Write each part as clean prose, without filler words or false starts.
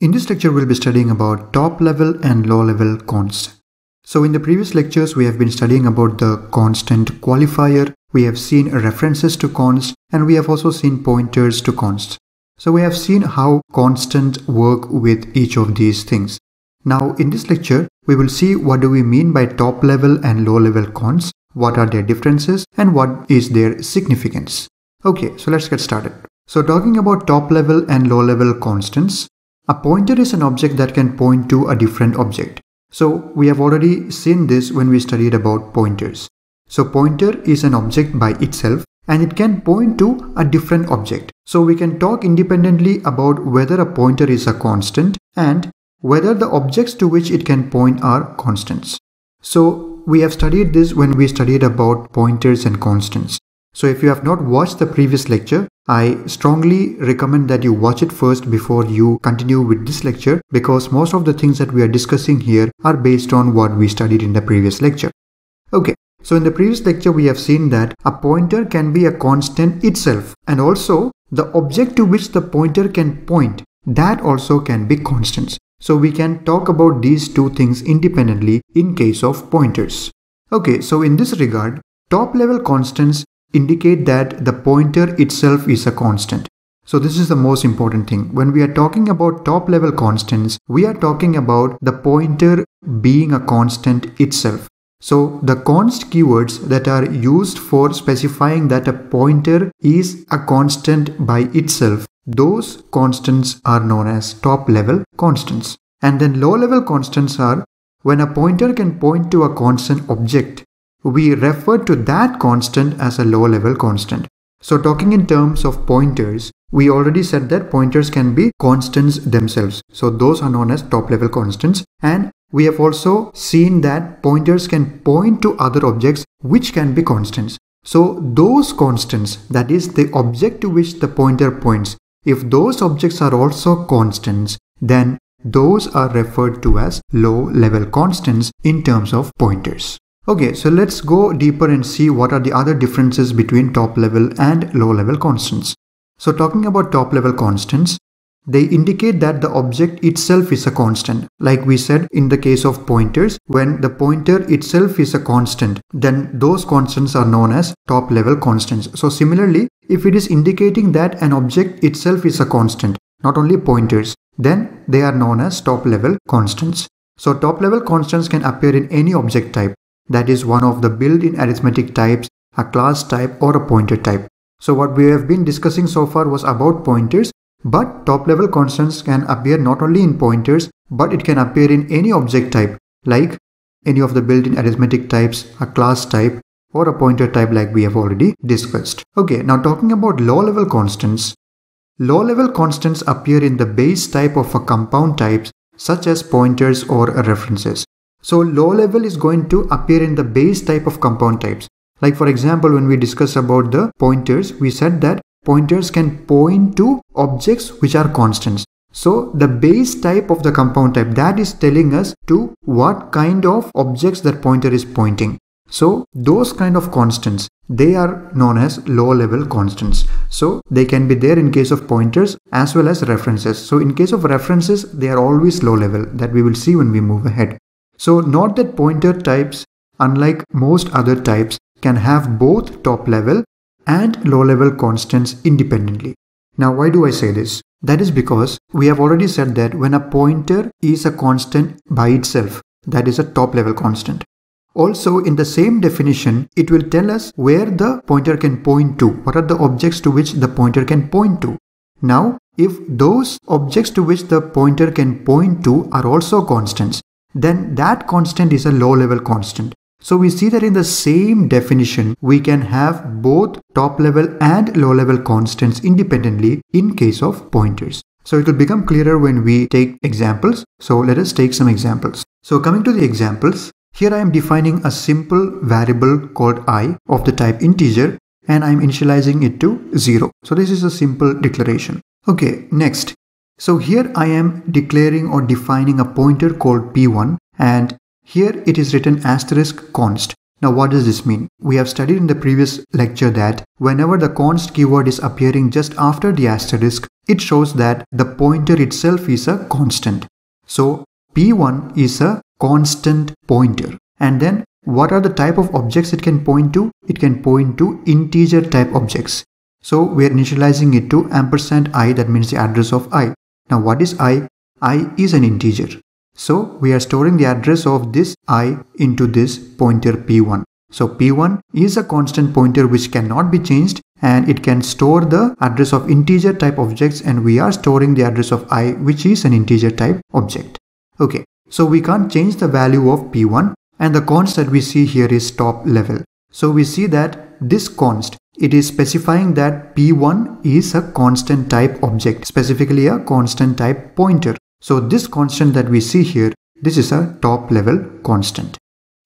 In this lecture, we'll be studying about top level and low level consts. So in the previous lectures, we have been studying about the constant qualifier. We have seen references to consts and we have also seen pointers to consts. So we have seen how constants work with each of these things. Now in this lecture, we will see what do we mean by top level and low level consts, what are their differences and what is their significance. Okay, so let's get started. So talking about top level and low level constants, a pointer is an object that can point to a different object. So we have already seen this when we studied about pointers. So pointer is an object by itself and it can point to a different object. So we can talk independently about whether a pointer is a constant and whether the objects to which it can point are constants. So we have studied this when we studied about pointers and constants. So if you have not watched the previous lecture, I strongly recommend that you watch it first before you continue with this lecture, because most of the things that we are discussing here are based on what we studied in the previous lecture. Okay, so in the previous lecture we have seen that a pointer can be a constant itself, and also the object to which the pointer can point, that also can be constants. So we can talk about these two things independently in case of pointers. Okay, so in this regard, top level constants indicate that the pointer itself is a constant. So this is the most important thing. When we are talking about top level constants, we are talking about the pointer being a constant itself. So the const keywords that are used for specifying that a pointer is a constant by itself, those constants are known as top level constants. And then low level constants are when a pointer can point to a constant object, we refer to that constant as a low level constant. So talking in terms of pointers, we already said that pointers can be constants themselves. So those are known as top level constants. And we have also seen that pointers can point to other objects which can be constants. So those constants, that is the object to which the pointer points, if those objects are also constants, then those are referred to as low level constants in terms of pointers. Okay, so let's go deeper and see what are the other differences between top level and low level constants. So talking about top level constants, they indicate that the object itself is a constant. Like we said in the case of pointers, when the pointer itself is a constant, then those constants are known as top level constants. So similarly, if it is indicating that an object itself is a constant, not only pointers, then they are known as top level constants. So top level constants can appear in any object type, that is one of the built-in arithmetic types, a class type or a pointer type. So what we have been discussing so far was about pointers, but top level constants can appear not only in pointers, but it can appear in any object type, like any of the built-in arithmetic types, a class type or a pointer type, like we have already discussed. Okay, now talking about low level constants. Low level constants appear in the base type of a compound types, such as pointers or references. So low level is going to appear in the base type of compound types. Like for example, when we discussed about the pointers, we said that pointers can point to objects which are constants. So the base type of the compound type, that is telling us to what kind of objects that pointer is pointing. So those kind of constants, they are known as low level constants. So they can be there in case of pointers as well as references. So in case of references, they are always low level, that we will see when we move ahead. So note that pointer types, unlike most other types, can have both top level and low level constants independently. Now why do I say this? That is because we have already said that when a pointer is a constant by itself, that is a top level constant. Also in the same definition, it will tell us where the pointer can point to, what are the objects to which the pointer can point to. Now if those objects to which the pointer can point to are also constants, then that constant is a low level constant. So we see that in the same definition, we can have both top level and low level constants independently in case of pointers. So it will become clearer when we take examples. So let us take some examples. So coming to the examples, here I am defining a simple variable called I of the type integer, and I am initializing it to 0. So this is a simple declaration. Okay, next. So here I am declaring or defining a pointer called p1, and here it is written asterisk const. Now what does this mean? We have studied in the previous lecture that whenever the const keyword is appearing just after the asterisk, it shows that the pointer itself is a constant. So p1 is a constant pointer. And then what are the type of objects it can point to? It can point to integer type objects. So we are initializing it to ampersand I, that means the address of I. Now what is I? I is an integer. So we are storing the address of this I into this pointer p1. So p1 is a constant pointer which cannot be changed, and it can store the address of integer type objects, and we are storing the address of I, which is an integer type object. Okay, so we can't change the value of p1, and the const that we see here is top level. So we see that this const, it is specifying that p1 is a constant type object, specifically a constant type pointer. So this constant that we see here, this is a top level constant.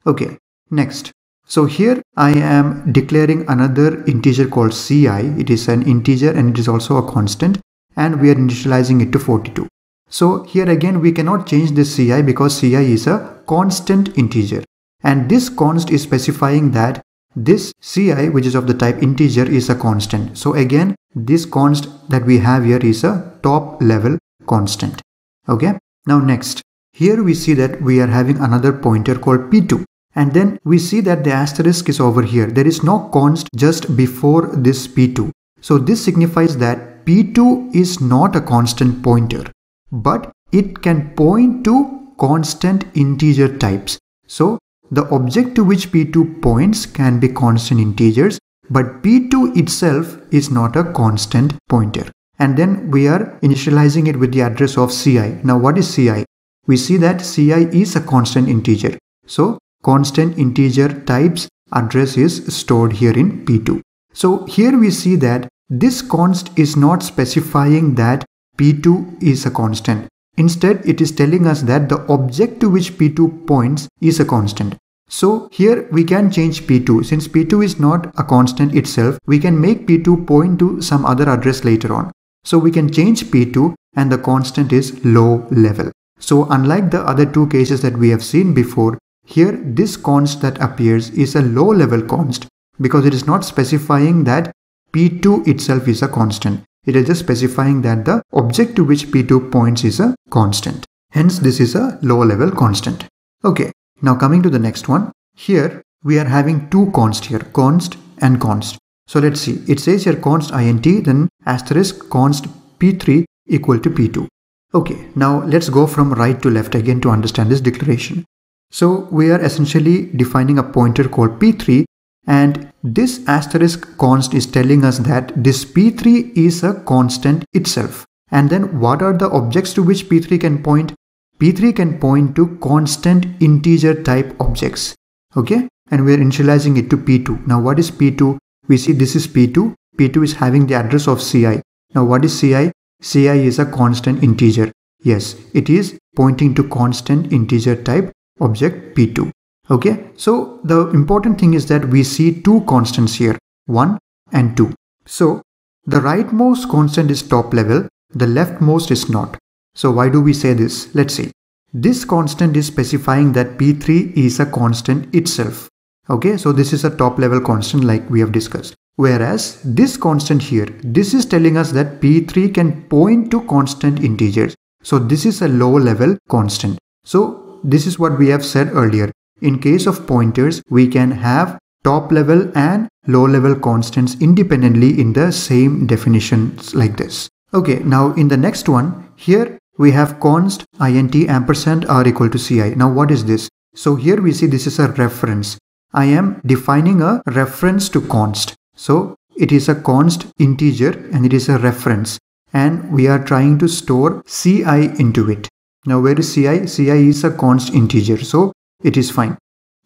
Okay, next. So here I am declaring another integer called ci. It is an integer and it is also a constant, and we are initializing it to 42. So here again we cannot change this ci because ci is a constant integer. And this const is specifying that this ci, which is of the type integer, is a constant. So again, this const that we have here is a top level constant. Okay, now next, here we see that we are having another pointer called p2, and then we see that the asterisk is over here. There is no const just before this p2. So this signifies that p2 is not a constant pointer, but it can point to constant integer types. So the object to which p2 points can be constant integers, but p2 itself is not a constant pointer. And then we are initializing it with the address of ci. Now what is ci? We see that ci is a constant integer. So constant integer types address is stored here in p2. So here we see that this const is not specifying that p2 is a constant. Instead, it is telling us that the object to which p2 points is a constant. So here we can change p2. Since p2 is not a constant itself, we can make p2 point to some other address later on. So we can change p2, and the constant is low level. So unlike the other two cases that we have seen before, here this const that appears is a low level const because it is not specifying that p2 itself is a constant. It is just specifying that the object to which p2 points is a constant. Hence this is a low level constant. Okay, now coming to the next one. Here we are having two const here, const and const. So let's see, it says here const int, then asterisk const p3 equal to p2. Okay, now let's go from right to left again to understand this declaration. So we are essentially defining a pointer called p3, and this asterisk const is telling us that this p3 is a constant itself. And then what are the objects to which p3 can point? p3 can point to constant integer type objects. Okay, and we are initializing it to p2. Now what is p2? We see this is p2. p2 is having the address of ci. Now what is ci? Ci is a constant integer. Yes, it is pointing to constant integer type object p2. Okay, so the important thing is that we see two constants here, 1 and 2. So the rightmost constant is top level, the leftmost is not. So why do we say this? Let's see. This constant is specifying that p3 is a constant itself. Okay, so this is a top level constant like we have discussed. Whereas this constant here, this is telling us that p3 can point to constant integers. So this is a low level constant. So this is what we have said earlier. In case of pointers, we can have top level and low level constants independently in the same definitions like this. Okay, now in the next one, here we have const int ampersand r equal to ci. Now what is this? So here we see this is a reference. I am defining a reference to const. So it is a const integer and it is a reference, and we are trying to store ci into it. Now where is ci? Ci is a const integer, so it is fine.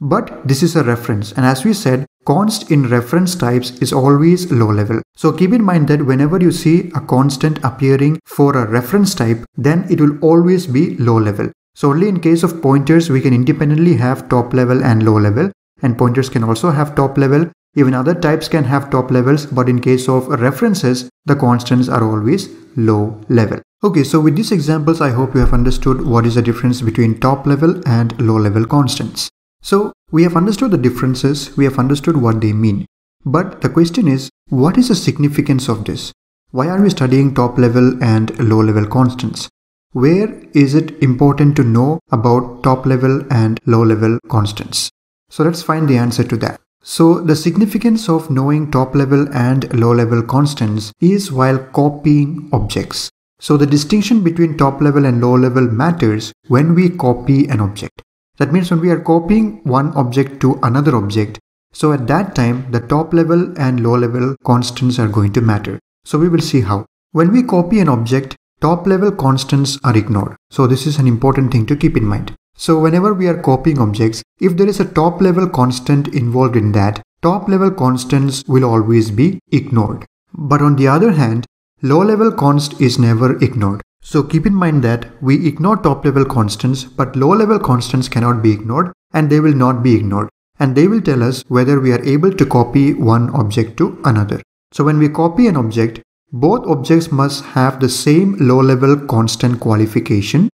But this is a reference, and as we said, const in reference types is always low level. So keep in mind that whenever you see a constant appearing for a reference type, then it will always be low level. So only in case of pointers we can independently have top level and low level, and pointers can also have top level. Even other types can have top levels, but in case of references, the constants are always low level. Okay, so with these examples, I hope you have understood what is the difference between top level and low level constants. So we have understood the differences, we have understood what they mean. But the question is, what is the significance of this? Why are we studying top level and low level constants? Where is it important to know about top level and low level constants? So let's find the answer to that. So the significance of knowing top level and low level constants is while copying objects. So the distinction between top level and low level matters when we copy an object. That means when we are copying one object to another object, so at that time the top level and low level constants are going to matter. So we will see how. When we copy an object, top level constants are ignored. So this is an important thing to keep in mind. So whenever we are copying objects, if there is a top level constant involved in that, top level constants will always be ignored. But on the other hand, low level const is never ignored. So keep in mind that we ignore top level constants, but low level constants cannot be ignored and they will not be ignored. And they will tell us whether we are able to copy one object to another. So when we copy an object, both objects must have the same low level constant qualification,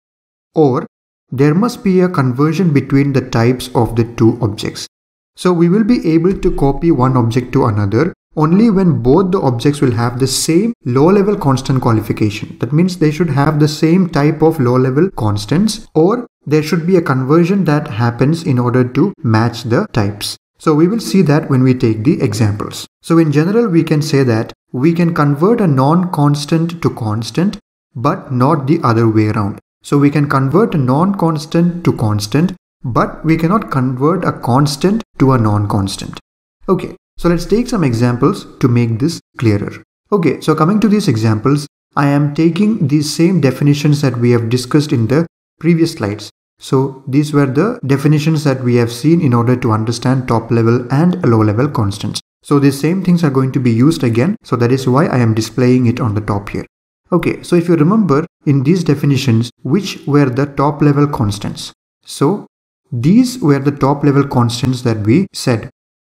or there must be a conversion between the types of the two objects. So we will be able to copy one object to another only when both the objects will have the same low-level constant qualification. That means they should have the same type of low-level constants, or there should be a conversion that happens in order to match the types. So we will see that when we take the examples. So in general, we can say that we can convert a non-constant to constant, but not the other way around. So we can convert a non-constant to constant, but we cannot convert a constant to a non-constant. Okay. So let's take some examples to make this clearer. Okay, so coming to these examples, I am taking these same definitions that we have discussed in the previous slides. So these were the definitions that we have seen in order to understand top level and low level constants. So these same things are going to be used again. So that is why I am displaying it on the top here. Okay, so if you remember in these definitions, which were the top level constants? So these were the top level constants that we said.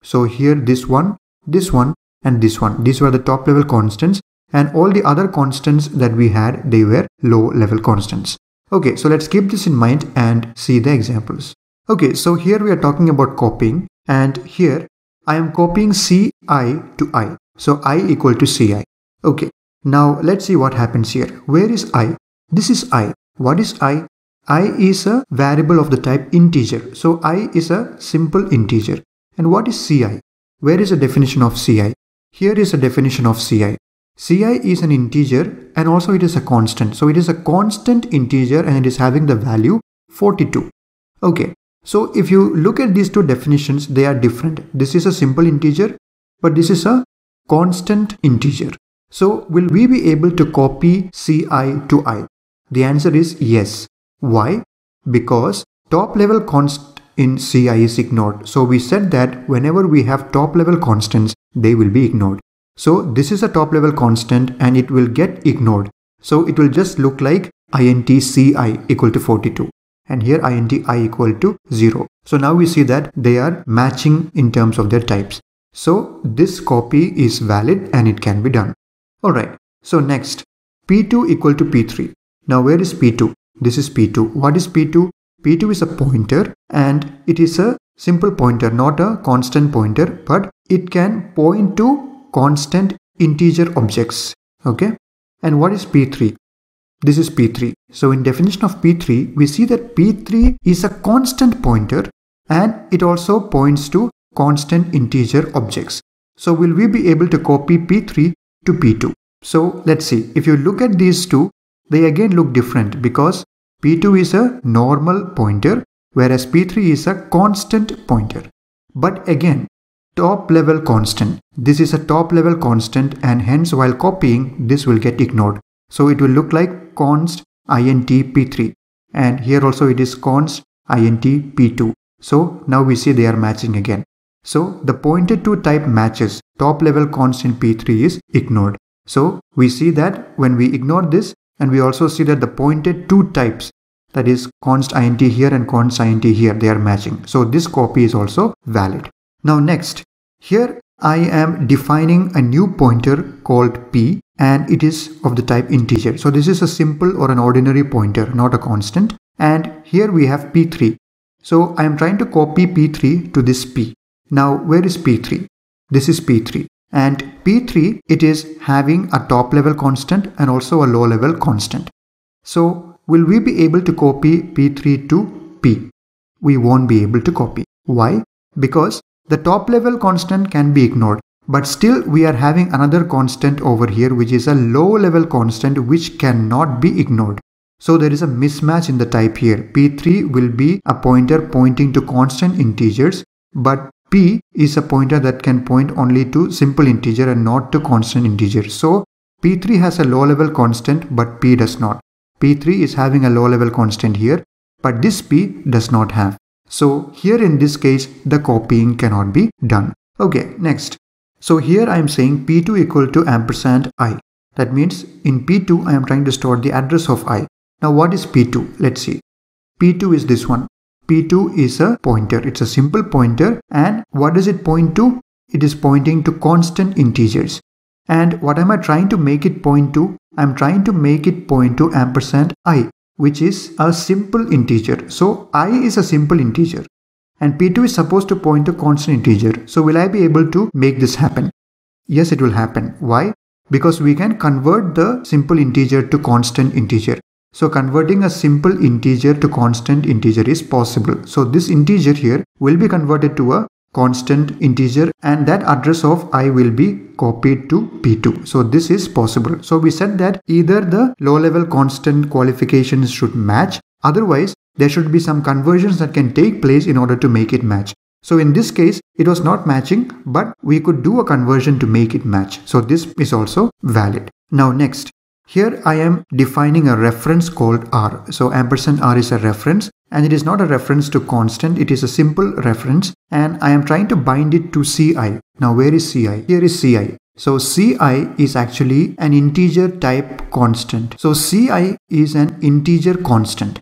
So here this one and this one. These were the top level constants, and all the other constants that we had, they were low level constants. Okay, so let's keep this in mind and see the examples. Okay, so here we are talking about copying, and here I am copying Ci to I. So I equal to Ci. Okay, now let's see what happens here. Where is I? This is I. What is I? I is a variable of the type integer. So I is a simple integer. And what is Ci? Where is the definition of Ci? Here is a definition of Ci. Ci is an integer, and also it is a constant. So it is a constant integer and it is having the value 42. Okay, so if you look at these two definitions, they are different. This is a simple integer, but this is a constant integer. So will we be able to copy Ci to I? The answer is yes. Why? Because top level constant in Ci is ignored. So we said that whenever we have top level constants, they will be ignored. So this is a top level constant and it will get ignored. So it will just look like int Ci equal to 42, and here int I equal to 0. So now we see that they are matching in terms of their types. So this copy is valid and it can be done. Alright, so next P2 equal to P3. Now where is P2? This is P2. What is P2? P2 is a pointer, and it is a simple pointer, not a constant pointer, but it can point to constant integer objects. Okay. And what is P3? This is P3. So in definition of P3, we see that P3 is a constant pointer and it also points to constant integer objects. So will we be able to copy P3 to P2? So let's see. If you look at these two, they again look different because P2 is a normal pointer, whereas P3 is a constant pointer. But again, top level constant. This is a top level constant, and hence while copying, this will get ignored. So it will look like const int P3, and here also it is const int P2. So now we see they are matching again. So the pointer to type matches. Top level constant P3 is ignored. So we see that when we ignore this, and we also see that the pointed two types, that is const int here and const int here, they are matching. So this copy is also valid. Now next, here I am defining a new pointer called p, and it is of the type integer. So this is a simple or an ordinary pointer, not a constant. And here we have p3, So I am trying to copy P3 to this P. Now where is P3? This is P3, and P3 it is having a top level constant and also a low level constant. So will we be able to copy P3 to P? We won't be able to copy. Why? Because the top level constant can be ignored, but still we are having another constant over here which is a low level constant which cannot be ignored. So there is a mismatch in the type here. P3 will be a pointer pointing to constant integers, but P is a pointer that can point only to simple integer and not to constant integer. So P3 has a low level constant but P does not. P3 is having a low level constant here, but this P does not have. So here in this case the copying cannot be done. Okay, next. So here I am saying P2 equal to ampersand I. That means in P2 I am trying to store the address of I. Now what is P2? Let's see. P2 is this one. P2 is a pointer. It's a simple pointer, and what does it point to? It is pointing to constant integers. And what am I trying to make it point to? I'm trying to make it point to ampersand I, which is a simple integer. So I is a simple integer and P2 is supposed to point to constant integer. So will I be able to make this happen? Yes, it will happen. Why? Because we can convert the simple integer to constant integer. So converting a simple integer to constant integer is possible. So this integer here will be converted to a constant integer, and that address of I will be copied to P2. So this is possible. So we said that either the low level constant qualifications should match, otherwise there should be some conversions that can take place in order to make it match. So in this case it was not matching, but we could do a conversion to make it match. So this is also valid. Now next. Here I am defining a reference called R. So ampersand R is a reference, and it is not a reference to constant, it is a simple reference, and I am trying to bind it to CI. Now where is CI? Here is CI. So CI is actually an integer type constant. So CI is an integer constant.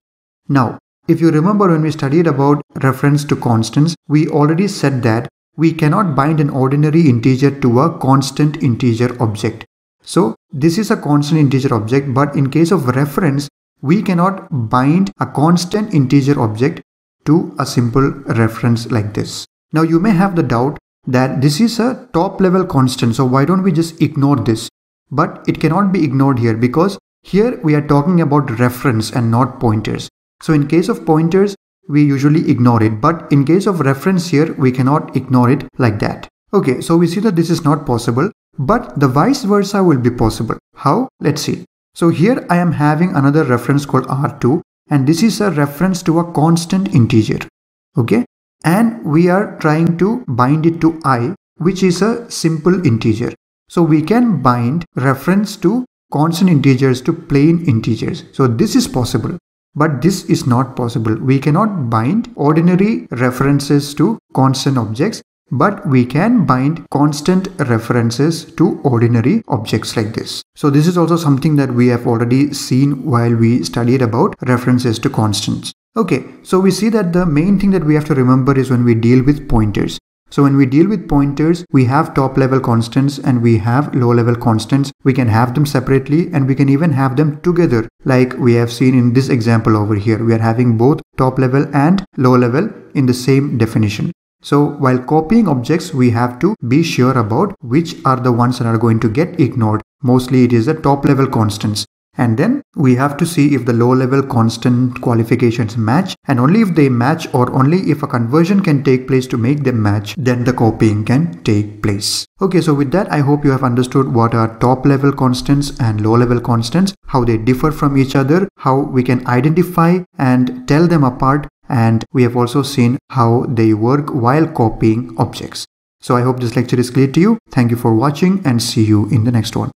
Now if you remember when we studied about reference to constants, we already said that we cannot bind an ordinary integer to a constant integer object. So this is a constant integer object, but in case of reference, we cannot bind a constant integer object to a simple reference like this. Now you may have the doubt that this is a top level constant, so why don't we just ignore this? But it cannot be ignored here, because here we are talking about reference and not pointers. So in case of pointers, we usually ignore it, but in case of reference here, we cannot ignore it like that. Okay, so we see that this is not possible. But the vice versa will be possible. How? Let's see. So here I am having another reference called R2, and this is a reference to a constant integer. Okay, and we are trying to bind it to I, which is a simple integer. So we can bind reference to constant integers to plain integers. So this is possible, but this is not possible. We cannot bind ordinary references to constant objects, but we can bind constant references to ordinary objects like this. So this is also something that we have already seen while we studied about references to constants. Okay, so we see that the main thing that we have to remember is when we deal with pointers. So when we deal with pointers, we have top level constants and we have low level constants. We can have them separately, and we can even have them together, like we have seen in this example over here. We are having both top level and low level in the same definition. So while copying objects, we have to be sure about which are the ones that are going to get ignored. Mostly it is the top level constants. And then we have to see if the low level constant qualifications match, and only if they match, or only if a conversion can take place to make them match, then the copying can take place. Okay, so with that I hope you have understood what are top level constants and low level constants, how they differ from each other, how we can identify and tell them apart, and we have also seen how they work while copying objects. So I hope this lecture is clear to you. Thank you for watching, and see you in the next one.